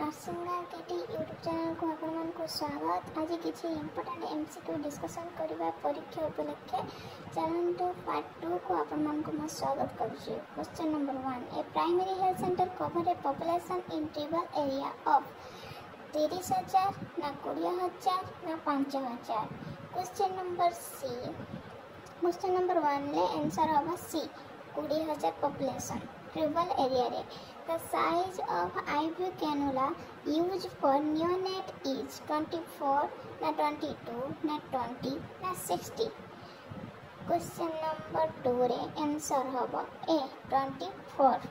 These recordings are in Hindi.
नरसिंहराव केटी यूट्यूब चैनल को आपण मन को स्वागत। आज किसी इंपोर्टेंट एमसीक्यू डिस्कशन करबा परीक्षा उपलक्षे चैनल टू पार्ट 2 को आपण मन को मैं स्वागत करछु। Question number 1, a primary health centre cover a population in tribal area of 30000 ना 20000 ना 5000। Question number C, question number 1 ले आंसर होगा सी 20000 पॉपुलेशन ट्राइबल एरिया रे। The size of IV cannula used for neonate is 24 na 22 na 20 na 60. Question number 2 रे आंसर होबो ए 24।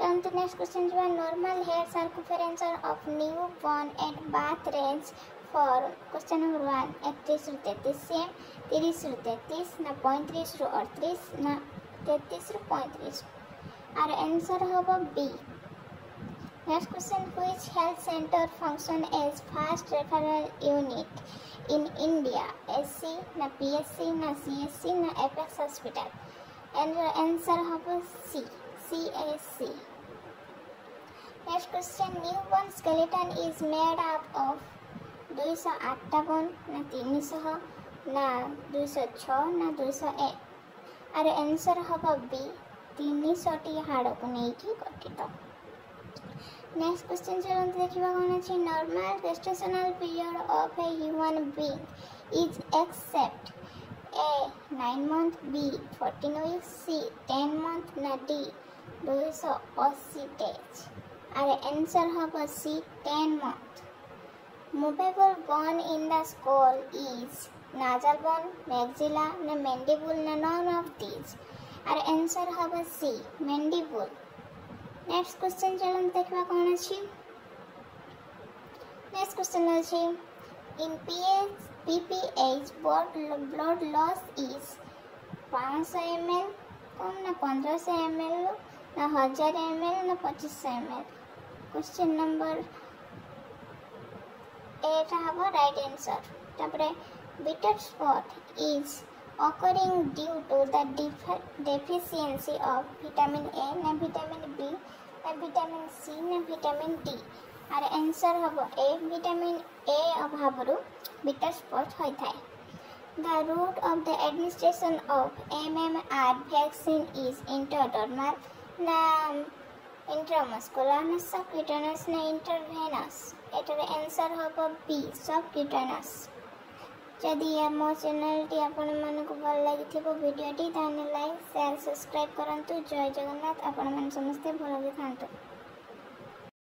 चलते नेक्स्ट क्वेश्चन जो normal head circumference of new born at birth range for. Question number 1 31 रु 33 सेम 30 रु 33 ना 35 रु 38 ना 33 रु 35 और आंसर होगा B. Next question, which health centre function as first referral unit in India SC ना पीएससी ना सीएससी ना एपेक्स हॉस्पिटल। एंड आंसर होगा C CSC. Next question, newborn skeleton is made up of 258 ना 300 ना 206 ना 201 और आंसर होगा बी 300 हाड़ को लेकिन गठित। नेक्स्ट क्वेश्चन चलते देखा कौन अच्छे, normal gestational period of a human being is except A 9 month B 14 weeks C 10 month ना डी 280 days और आंसर होगा C 10 month। Movable bone in the skull is nasal bone, maxilla ना mandible ना none of these और आंसर होगा सी mandible। नेक्स्ट क्वेश्चन चलन देखबा कोन अछि, नेक्स्ट क्वेश्चन अछि इन PPH blood loss is 500 ml कम ना 1500 ml ना 1000 ml ना 2500 ml। क्वेश्चन नंबर 8 होगा राइट आंसर। तबरे bitter spot is occurring due to the deficiency of vitamin A na vitamin B na vitamin C na vitamin D और आंसर होबो ए विटामिन ए अभावरु bitter spot होय थाय। The route of the administration of MMR vaccine is intradermal ना इंट्रामस्कुलर ना सबक्यूटेनियस ना इंटरवेनस। एटर आंसर होबो बी सबक्यूटेनियस। जदि मो चैनल टी आपण मानक भल लागि थिबो वीडियो टी ताने लाइक शेयर सब्सक्राइब करंतु। जय जगन्नाथ, आपण मन समस्त भल लागि थांतु।